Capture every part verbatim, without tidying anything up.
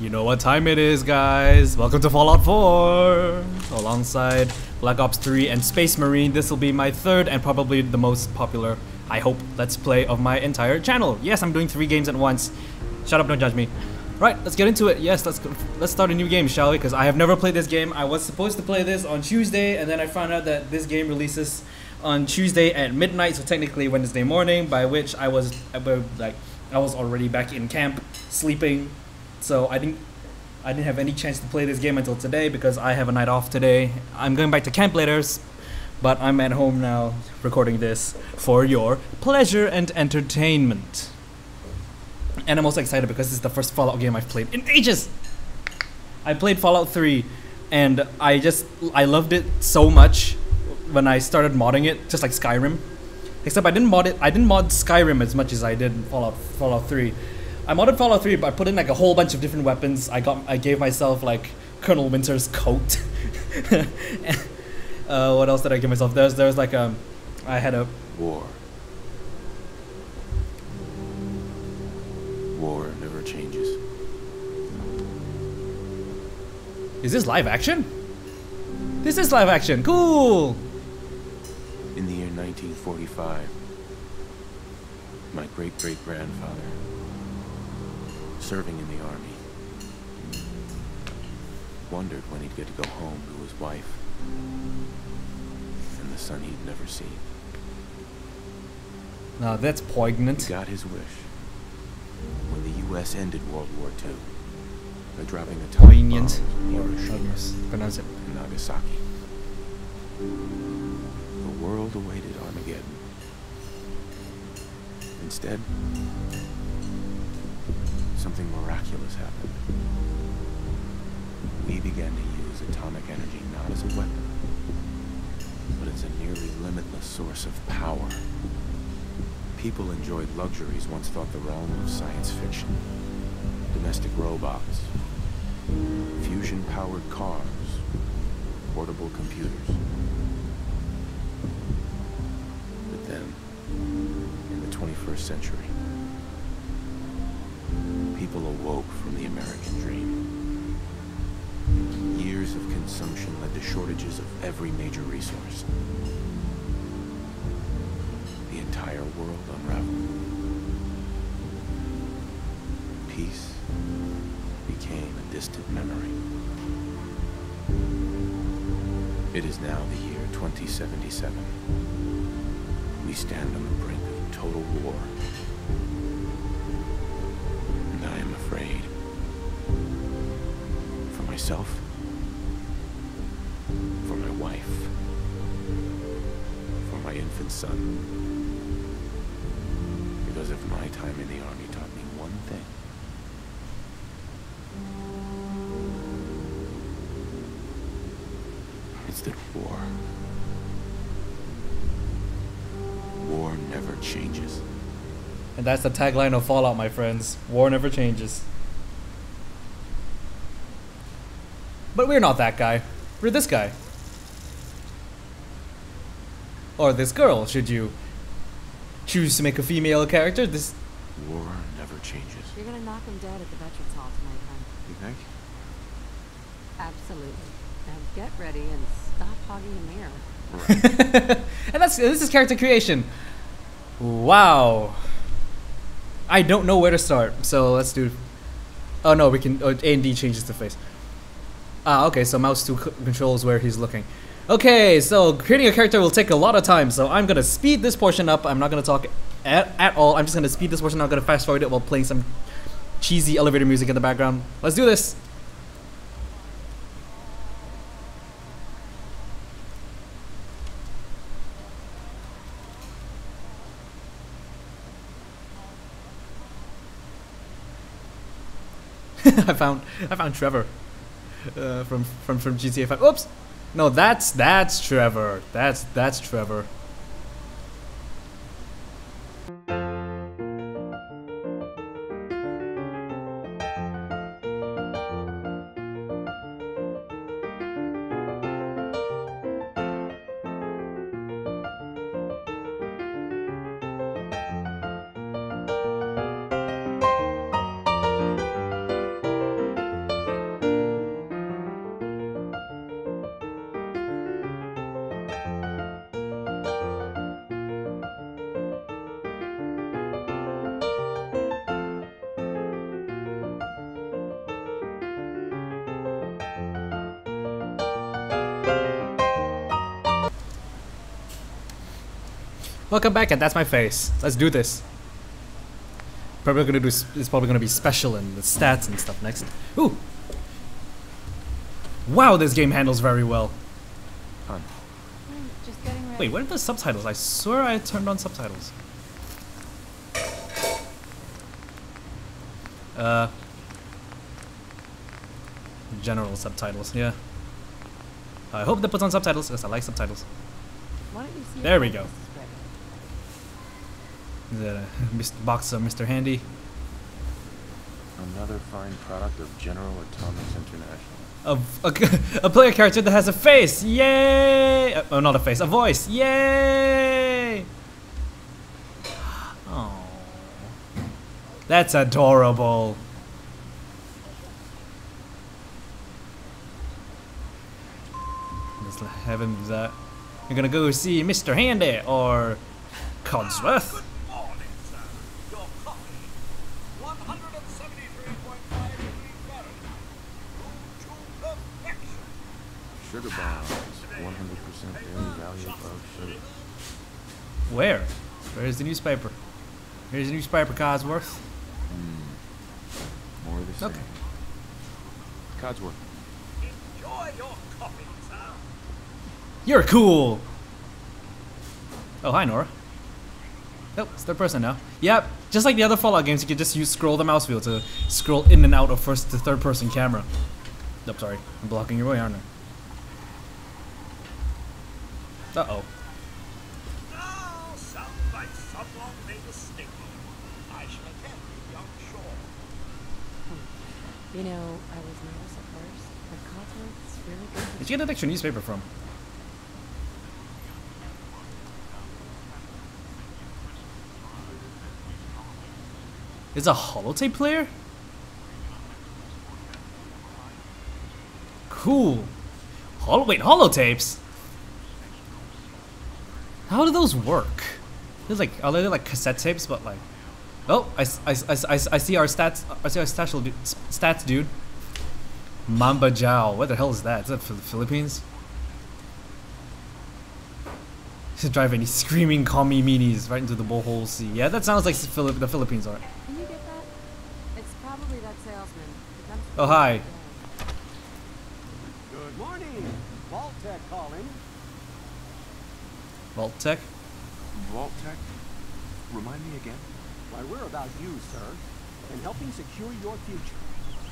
You know what time it is, guys. Welcome to Fallout four! Alongside Black Ops three and Space Marine, this will be my third and probably the most popular, I hope, Let's Play of my entire channel. Yes, I'm doing three games at once. Shut up, don't judge me. Right, let's get into it. Yes, let's go, let's start a new game, shall we? Because I have never played this game. I was supposed to play this on Tuesday, and then I found out that this game releases on Tuesday at midnight, so technically Wednesday morning, by which I was, like, I was already back in camp, sleeping. So I didn't, I didn't have any chance to play this game until today because I have a night off today. I'm going back to camp later, but I'm at home now recording this for your pleasure and entertainment. And I'm also excited because this is the first Fallout game I've played in ages. I played Fallout three, and I just I loved it so much when I started modding it, just like Skyrim. Except I didn't mod it. I didn't mod Skyrim as much as I did Fallout Fallout three. I modded Fallout three, but I put in like a whole bunch of different weapons. I got, I gave myself like Colonel Winter's coat. uh, what else did I give myself? There's, there's like um, I had a war. War never changes. Is this live action? This is live action. Cool. In the year nineteen forty-five, my great-great-grandfather, serving in the army, wondered when he'd get to go home to his wife and the son he'd never seen. Now that's poignant. He got his wish when the U S ended World War Two by dropping a ton of bombs in Hiroshima and Nagasaki. The world awaited Armageddon. Instead, something miraculous happened. We began to use atomic energy not as a weapon, but as a nearly limitless source of power. People enjoyed luxuries once thought the realm of science fiction. Domestic robots, fusion-powered cars, portable computers. But then, in the twenty-first century, people awoke from the American dream. Years of consumption led to shortages of every major resource. The entire world unraveled. Peace became a distant memory. It is now the year twenty seventy-seven. We stand on the brink of total war. Afraid for myself, for my wife, for my infant son, because if my time in the army taught me one thing, it's that war, war never changes. And that's the tagline of Fallout, my friends. War never changes. But we're not that guy. We're this guy. Or this girl, should you choose to make a female character. This war never changes. You're gonna knock him dead at the Veterans Hall tonight, friend. You think? Absolutely. Now get ready and stop hogging the mirror. Right. And that's this is character creation. Wow. I don't know where to start, so let's do. Oh no, we can. Oh, A and D changes the face. Ah, okay. So mouse two controls where he's looking. Okay, so creating a character will take a lot of time, so I'm gonna speed this portion up. I'm not gonna talk at at all. I'm just gonna speed this portion. I'm gonna fast forward it while playing some cheesy elevator music in the background. Let's do this. I found I found Trevor uh, from from from G T A five. Oops, no, that's that's Trevor. That's that's Trevor. Welcome back, and that's my face. Let's do this. Probably gonna do. It's probably gonna be special and the stats and stuff next. Ooh. Wow, this game handles very well. Come on. Just getting ready. Wait, where are the subtitles? I swear I turned on subtitles. Uh. General subtitles, yeah. I hope that puts on subtitles, because I like subtitles. Why don't you see there we go. The box of Mister Handy. Another fine product of General Atomics International. Of a, a player character that has a face, yay! Oh, not a face, a voice, yay! Oh, that's adorable. Let's have him that. You're gonna go see Mister Handy or Codsworth. Sugar bombs, one hundred percent daily value of sugar. Where? Where's the newspaper? Here's the newspaper, Codsworth. Mm. More of the same. Okay. Codsworth. Enjoy your coffee, sir. You're cool! Oh, hi, Nora. Nope, it's third person now. Yep, just like the other Fallout games, you can just use scroll the mouse wheel to scroll in and out of first to third person camera. Nope, sorry. I'm blocking your way, aren't I? Uh-oh. You know, I was nervous at first, but Codsworth's really good. Did you get an extra newspaper from? It's a holotape player? Cool. Hol- wait, holotapes? How do those work? They're like, are they like cassette tapes? But like, oh, I, I, I, I see our stats. I see our stats, stats dude. Mamba Jow. What the hell is that? Is that for the Philippines? Should drive any screaming commie meanies right into the bohol sea. Yeah, that sounds like the Philippines art. Can you get that? It's probably that salesman. Oh hi. Good morning. Vault-Tec calling. Vault-Tec? Vault-Tec? Remind me again? Why, we're about you, sir, and helping secure your future.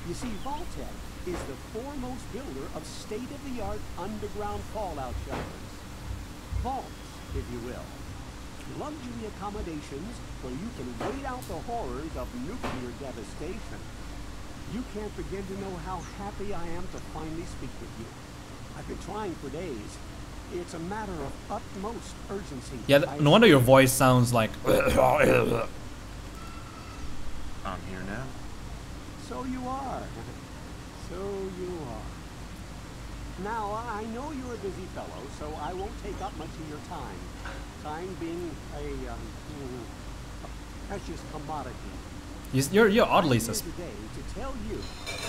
You see, Vault-Tec is the foremost builder of state-of-the-art underground fallout shelters. Vaults, if you will. Luxury accommodations where you can wait out the horrors of nuclear devastation. You can't begin to know how happy I am to finally speak with you. I've been trying for days. It's a matter of utmost urgency. Yeah, no wonder your voice sounds like. I'm here now. So you are. So you are. Now, I know you're a busy fellow, so I won't take up much of your time. Time being a, um, a precious commodity. You're, you're oddly suspicious. I'm here today to tell you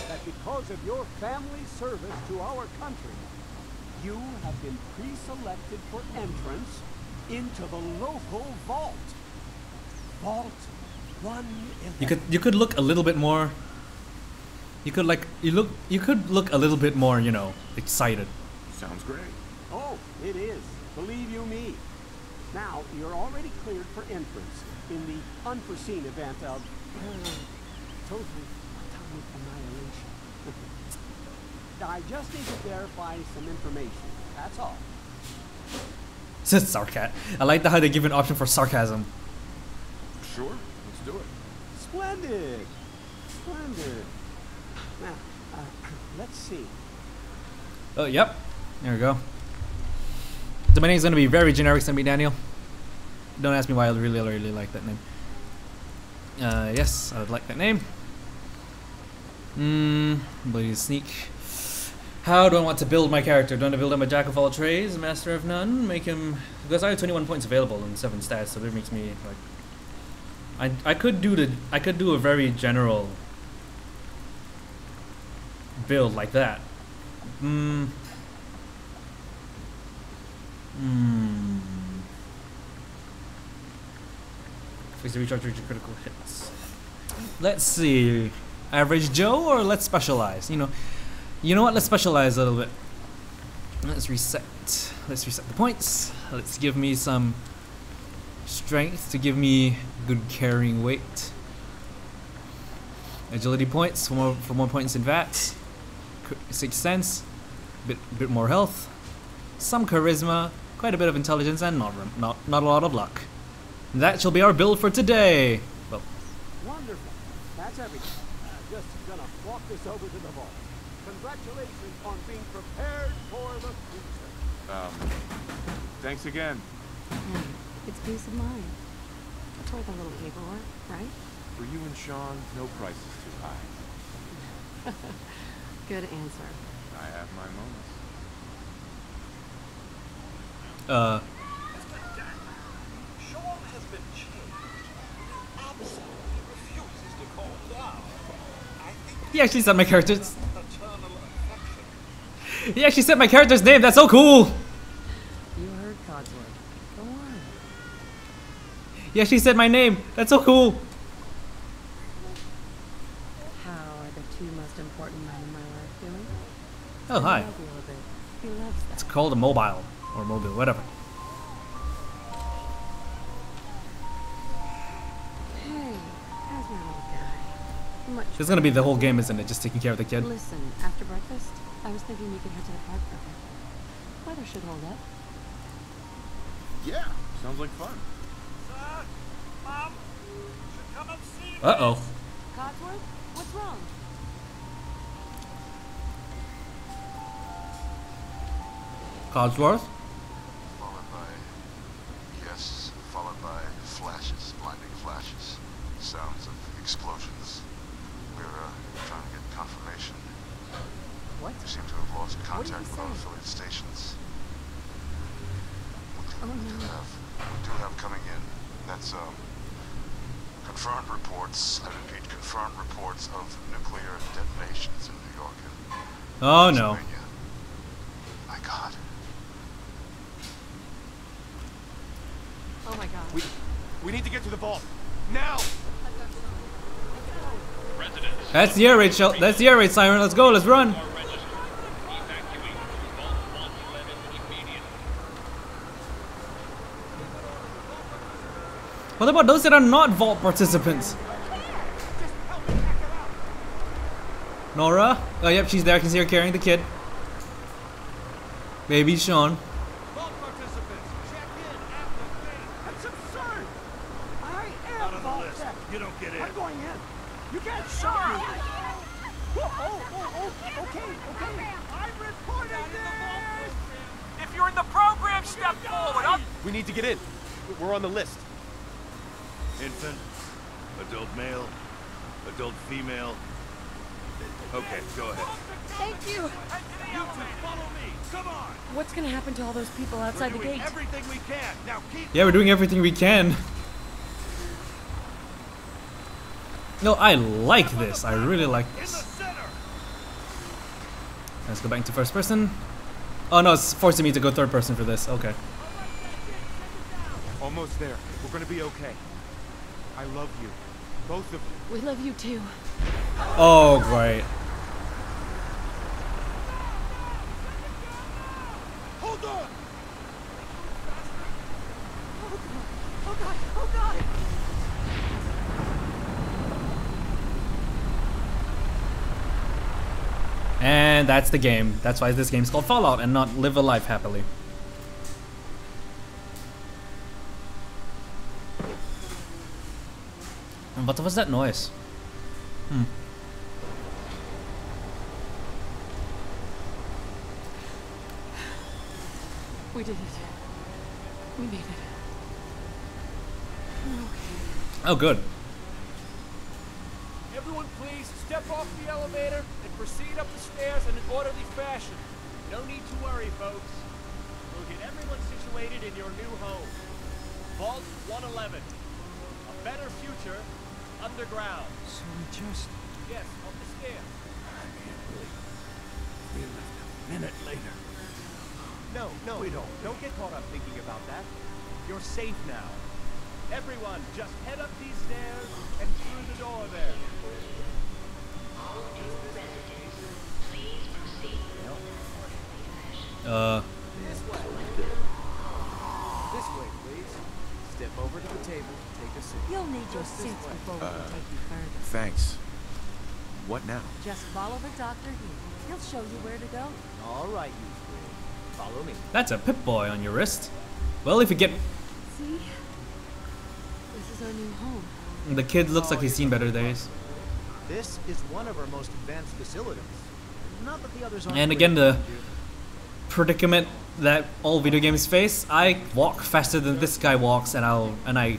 that because of your family service to our country, you have been pre-selected for entrance into the local vault. Vault one. You could you could look a little bit more. You could like you look you could look a little bit more, you know, excited. Sounds great. Oh, it is. Believe you me. Now you're already cleared for entrance in the unforeseen event of uh, total atomic annihilation. I just need to verify some information. That's all. Says sarcasm. I like the how they give an option for sarcasm. Sure, let's do it. Splendid, splendid. Now, uh, let's see. Oh, yep. There we go. So my name's gonna be very generic. It's gonna be Daniel. Don't ask me why I really, really like that name. Uh, yes, I would like that name. Hmm. Bloody sneak. How do I want to build my character? Do I want to build him a jack of all trades, master of none? Make him, because I have twenty-one points available and seven stats, so that makes me like. I I could do the I could do a very general build like that. Hmm. Hmm. Please recharge your critical hits. Let's see. Average Joe or let's specialize? You know, you know what? Let's specialize a little bit. Let's reset. Let's reset the points. Let's give me some strength to give me good carrying weight. Agility points for more, for more points in V A T S. Sixth sense, bit bit more health, some charisma, quite a bit of intelligence, and not not not a lot of luck. That shall be our build for today. Well, wonderful. That's everything. I'm just gonna walk this over to the vault. Congratulations on being prepared for the future. Um, thanks again. Hey, it's peace of mind. That's worth a little paperwork, right? For you and Sean, no price is too high. Good answer. I have my moments. Uh. Sean has been changed. Absolutely refuses to call down. I think he actually said my character's. He actually said my character's name. That's so cool. You heard Codsworth. Go on. He actually said my name. That's so cool. Oh, hi. It's called a mobile, or mobile, whatever. Hey, how's my little guy? Much it's gonna be the whole game, isn't it? Just taking care of the kid. Listen, after breakfast, I was thinking we could head to the park for a bit. Weather should hold up. Yeah, sounds like fun. Sir, Mom, you should come and see. Uh-oh. Codsworth, what's wrong? Codsworth? Followed by guests, followed by flashes, blinding flashes, sounds of explosions. We're uh, trying to get confirmation. What? We seem to have lost contact with our affiliate stations. We do, oh, no. we, do have, we do have coming in. That's um, confirmed reports, I repeat, confirmed reports of nuclear detonations in New York. Oh no. Oh my god. Oh my god. We, we need to get to the vault. Now! That's the air raid, Shel- that's the air raid siren. Let's go, let's run! What about those that are not vault participants? Nora? Oh yep, she's there. I can see her carrying the kid. Baby Sean. Vault participants, check in after thing. That's absurd. I am out of the list. You don't get in. I'm going in. You can't stop me. Oh, oh, oh, okay, okay. I'm reporting this. If you're in the program, step forward. Up. We need to get in. We're on the list. Infant, adult male, adult female. Okay, go ahead. Thank you. You two, follow me. Come on. What's gonna happen to all those people outside the gate? We're doing everything we can. Now keep. Yeah, we're doing everything we can. No, I like this. I really like this. Let's go back to first person. Oh no, it's forcing me to go third person for this. Okay. Almost there. We're gonna be okay. I love you, both of you. We love you too. Oh great. Hold on. Oh god. Oh god. Oh god. And that's the game. That's why this game's called Fallout and not Live a Life Happily. And what was that noise? Hmm. We did it. We made it. We're okay. Oh, good. Everyone, please step off the elevator and proceed up the stairs in an orderly fashion. No need to worry, folks. We'll get everyone situated in your new home. Vault one eleven. A better future underground. So we just... Yes, up the stairs. I can't believe it. We left a minute later. No, no, we don't. Don't get caught up thinking about that. You're safe now. Everyone, just head up these stairs and through the door there. All new residents, please proceed. Uh. This way. This way, please. Step over to the table to take a seat. You'll need your suits before uh, we can take you further. Thanks. What now? Just follow the doctor here. He'll show you where to go. All right, you three. Follow me. That's a Pip-Boy on your wrist. Well, if you get... See? This is our new home. The kid looks like he's seen better days. This is one of our most advanced facilities. Not that the others aren't. And again, the predicament that all video games face. I walk faster than this guy walks, and I'll and I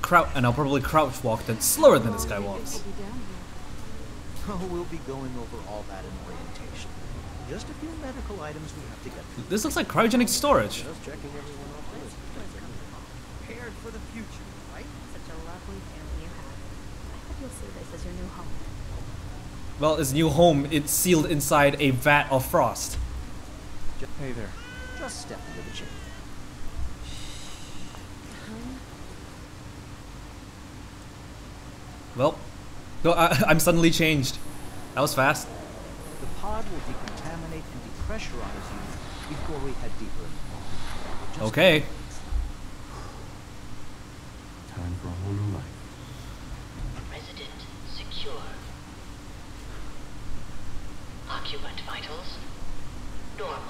crouch and I'll probably crouch walk then slower than this guy walks. Oh, we'll be going over all that in orientation. Just a few medical items we have to get through. This looks like cryogenic storage. Just checking everyone off the list. Prepared for the future, right? Such a lovely family you have. I hope you'll see this as your new home. Well, it's new home. It's sealed inside a vat of frost. Hey there. Just step into the chamber. Well, no, I, I'm suddenly changed. That was fast. The pod will decontaminate and depressurize you before we head deeper. Just okay. Time for a whole new life. Resident secure. Occupant vitals normal.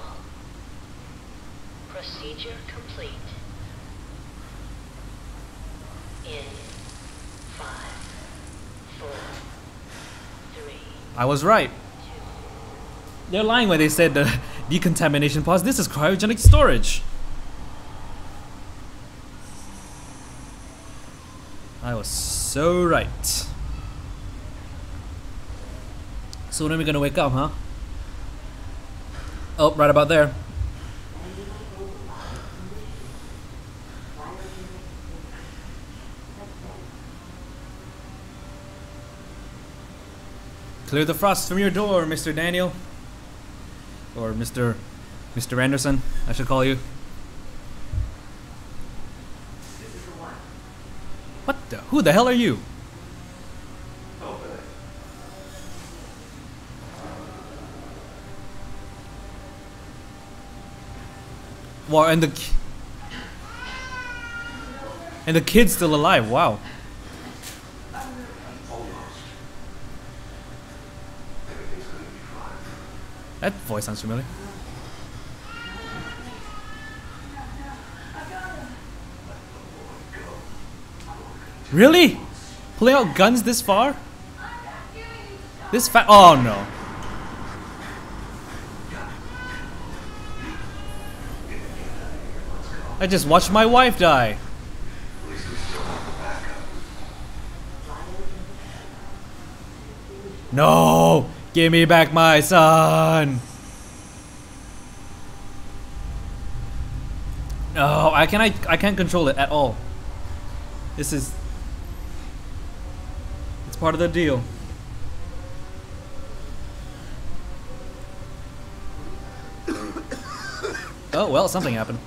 Procedure complete. In five, four, three. I was right. Two, They're lying when they said the decontamination pods. This is cryogenic storage. I was so right. So when are we gonna wake up, huh? Oh, right about there. Clear the frost from your door, Mister Daniel. Or Mister Mister Anderson, I should call you. What the? Who the hell are you? Wow, and the and the kid's still alive. Wow. That voice sounds familiar. Really? Pulling out guns this far? This fa- oh no. I just watched my wife die. No! Give me back my son! No, I can I I can't control it at all. This is it's part of the deal. Oh well, something happened.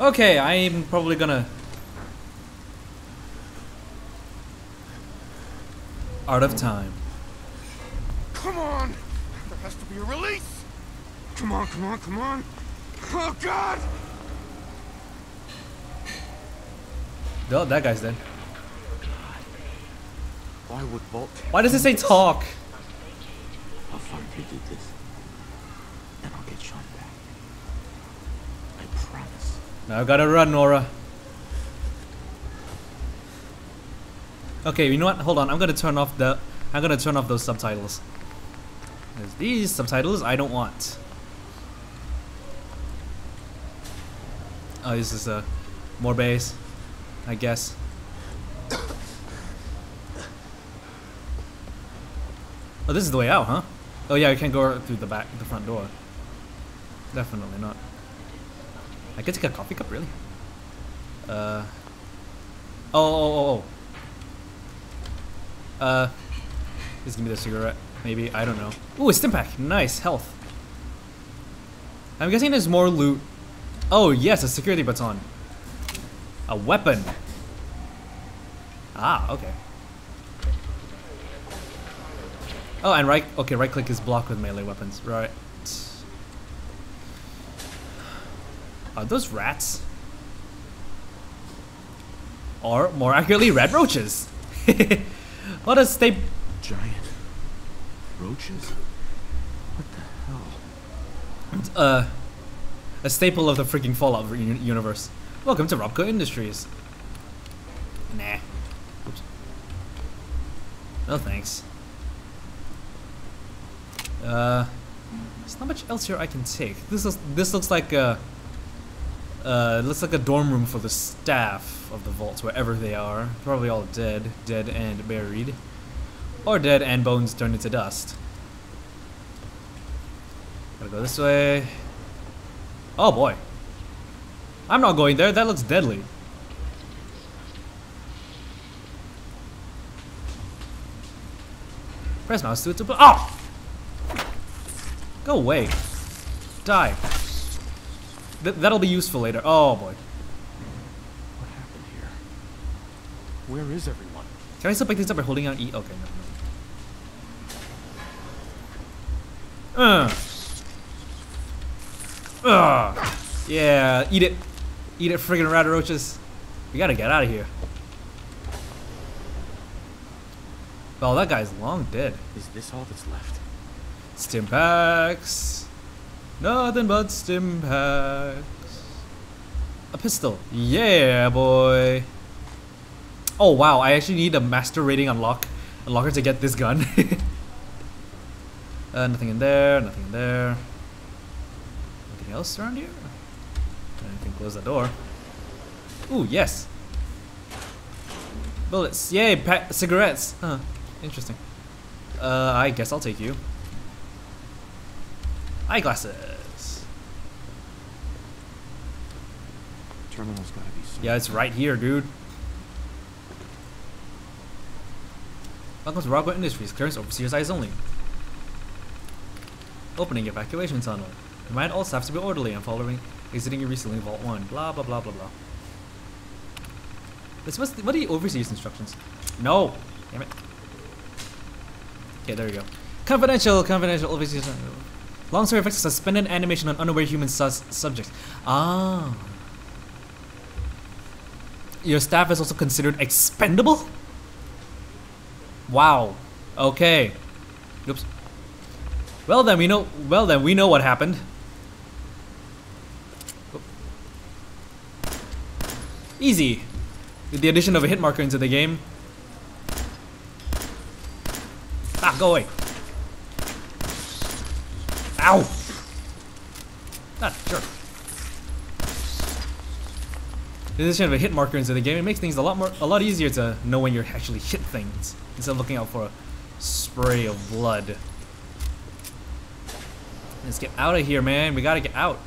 Okay, I'm probably gonna... out of time. Come on! There has to be a release! Come on, come on, come on! Oh God! Oh, that guy's dead. Why would Vault... Why does it say talk? How far if you did this? Then I'll get shot back. I promise. Now I gotta run, Nora. Okay, you know what? Hold on. I'm gonna turn off the. I'm gonna turn off those subtitles. There's these subtitles I don't want. Oh, this is a uh, more bass, I guess. Oh, this is the way out, huh? Oh yeah, you can't go through the back, the front door. Definitely not. I could take a coffee cup, really? Uh. Oh, oh, oh, oh. Uh, just give me the cigarette, maybe. I don't know. Ooh, a Stimpak. Nice. Health. I'm guessing there's more loot. Oh, yes, a security baton. A weapon. Ah, okay. Oh, and right... Okay, right click is blocked with melee weapons. Right. Are those rats? Or, more accurately, red roaches. Let us stay... Giant roaches? What the hell? Uh, a staple of the freaking Fallout universe. Welcome to Robco Industries. Nah. Oops. No thanks. Uh, there's not much else here I can take. This is this looks like a uh, looks like a dorm room for the staff of the vaults, wherever they are. Probably all dead, dead and buried, or dead and bones turned into dust. Gotta go this way. Oh boy. I'm not going there, that looks deadly. Press mouse to it to put. Oh! Go away. Die. Th that'll be useful later. Oh boy. What happened here? Where is everyone? Can I still pick things up by holding on E? Okay, never mind. Ugh. Ugh. Yeah, eat it. Eat it, friggin' Radroaches. We gotta get out of here. Well, that guy's long dead. Is this all that's left? Stimpaks. Nothing but Stimpaks. A pistol. Yeah, boy. Oh, wow. I actually need a master rating unlock. Unlocker to get this gun. uh, nothing in there. Nothing in there. Anything else around here? I can close the door. Ooh, yes. Bullets. Yay, pa cigarettes. Huh. Interesting. Uh, I guess I'll take you. Eyeglasses. Terminal's gotta be somewhere. Yeah, it's right here, dude. Welcome to Robco Industries. Clearance overseer's eyes only. Opening evacuation tunnel. Remind all staff to be orderly and following. Exiting your recently Vault one. Blah, blah, blah, blah, blah. This must... What are the overseas instructions? No! Damn it. Okay, there we go. Confidential, confidential, overseas... Long story effects suspended animation on unaware human sus subjects. Ah. Your staff is also considered expendable? Wow. Okay. Oops. Well then, we know... Well then, we know what happened. Easy. With the addition of a hit marker into the game. Ah, go away. Ow! Ah, sure. The addition of a hit marker into the game, it makes things a lot more, a lot easier to know when you're actually hit things instead of looking out for a spray of blood. Let's get out of here, man. We gotta get out.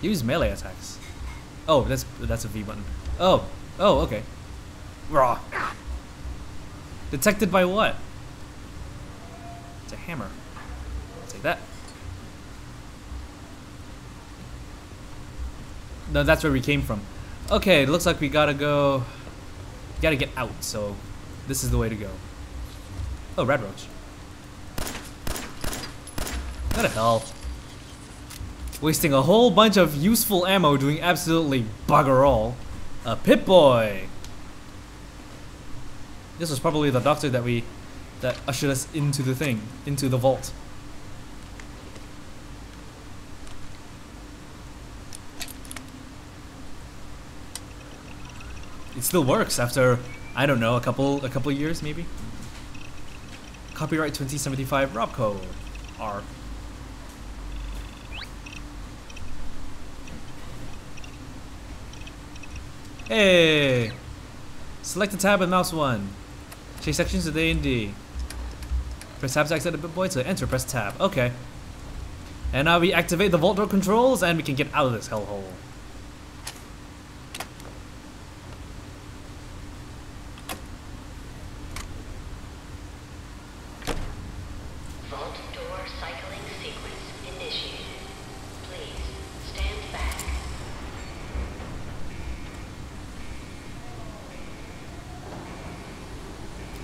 Use melee attacks. Oh, that's that's a V button. Oh, oh, okay. Raw. Detected by what? It's a hammer. I'll take that. No, that's where we came from. Okay, it looks like we gotta go. Gotta get out. So, this is the way to go. Oh, Radroach. What the hell? Wasting a whole bunch of useful ammo doing absolutely bugger all. A Pip-Boy! This was probably the doctor that we... that ushered us into the thing, into the vault. It still works after, I don't know, a couple a couple years maybe? Copyright twenty seventy-five Robco R. Hey! Select the tab and mouse one. Change sections to A and D. Press tab to exit a Pip-Boy to enter. Press tab. Okay. And now we activate the vault door controls and we can get out of this hellhole.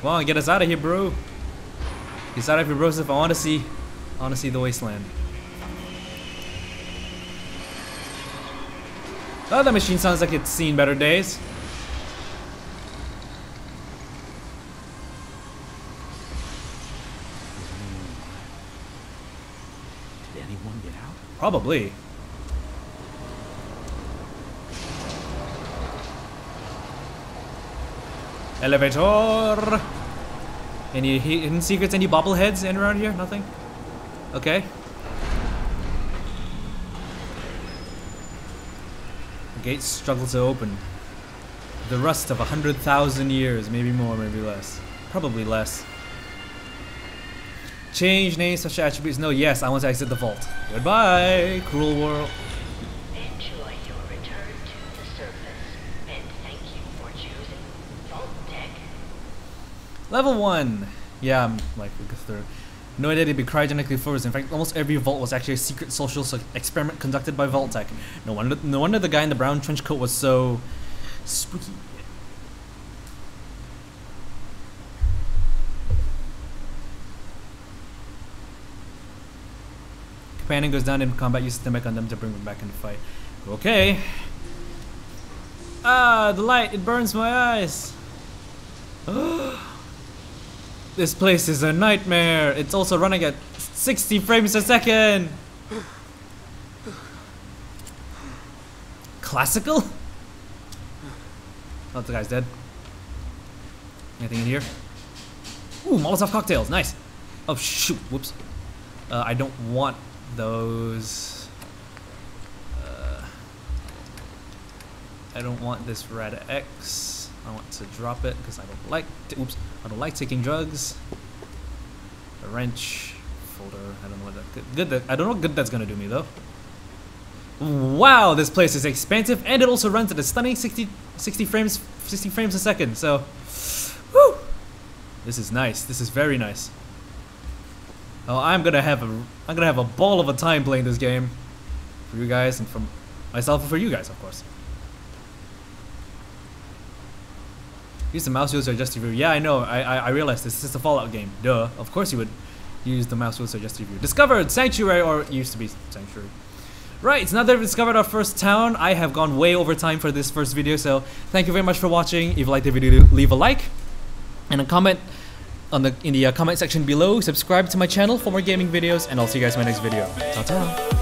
Come on, get us out of here, bro. Get out of here, bro. If I want to see, I want to see the wasteland. Oh, that machine sounds like it's seen better days. Did anyone get out? Probably. Elevator! Any hidden secrets? Any bobbleheads in around here? Nothing? Okay. The gates struggle to open. The rust of a hundred thousand years, maybe more, maybe less. Probably less. Change names, such attributes. No, yes, I want to exit the vault. Goodbye, cruel world. Level one! Yeah, I'm like third. No idea they'd be cryogenically frozen. In fact, almost every vault was actually a secret social experiment conducted by Vault-Tec. No wonder, no wonder the guy in the brown trench coat was so spooky. Companion goes down in combat, uses Stimpak on them to bring them back in the fight. Okay. Ah, the light, it burns my eyes. This place is a nightmare. It's also running at sixty frames a second. Classical? Oh, the guy's dead. Anything in here? Ooh, Molotov cocktails. Nice. Oh, shoot. Whoops. Uh, I don't want those. Uh, I don't want this RadAx. I want to drop it because I don't like. Oops, I don't like taking drugs. The wrench folder. I don't know what that good. good that, I don't know what good that's gonna do me though. Wow, this place is expansive, and it also runs at a stunning sixty, sixty frames, sixty frames a second. So, whoo, this is nice. This is very nice. Oh, I'm gonna have a, I'm gonna have a ball of a time playing this game, for you guys and for myself and for you guys, of course. Use the mouse wheel to adjust your view. Yeah, I know. I, I I realized this. This is a Fallout game. Duh. Of course you would use the mouse wheel to adjust your view. Discovered Sanctuary, or it used to be Sanctuary. Right. Now that we've discovered our first town, I have gone way over time for this first video. So thank you very much for watching. If you liked the video, leave a like and a comment on the in the uh, comment section below. Subscribe to my channel for more gaming videos, and I'll see you guys in my next video. Ta-ta.